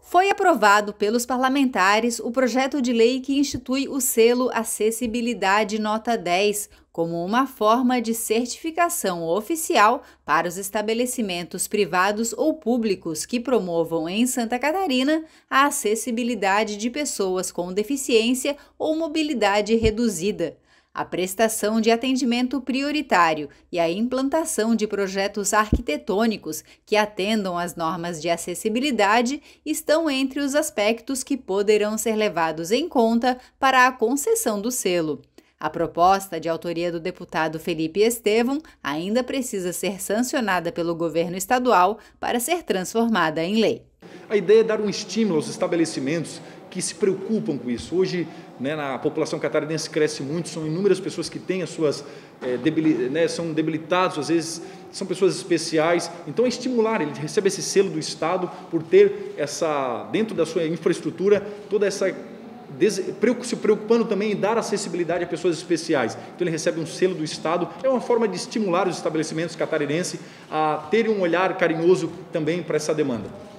Foi aprovado pelos parlamentares o projeto de lei que institui o Selo Acessibilidade Nota 10 como uma forma de certificação oficial para os estabelecimentos privados ou públicos que promovam em Santa Catarina a acessibilidade de pessoas com deficiência ou mobilidade reduzida, a prestação de atendimento prioritário e a implantação de projetos arquitetônicos que atendam às normas de acessibilidade estão entre os aspectos que poderão ser levados em conta para a concessão do selo. A proposta, de autoria do deputado Felipe Estevão, ainda precisa ser sancionada pelo governo estadual para ser transformada em lei. A ideia é dar um estímulo aos estabelecimentos que se preocupam com isso. Hoje, na população catarinense cresce muito, são inúmeras pessoas que têm as suas são debilitados, às vezes são pessoas especiais. Então, é estimular, ele recebe esse selo do Estado por ter essa, dentro da sua infraestrutura, toda essa se preocupando também em dar acessibilidade a pessoas especiais. Então ele recebe um selo do Estado, é uma forma de estimular os estabelecimentos catarinenses a terem um olhar carinhoso também para essa demanda.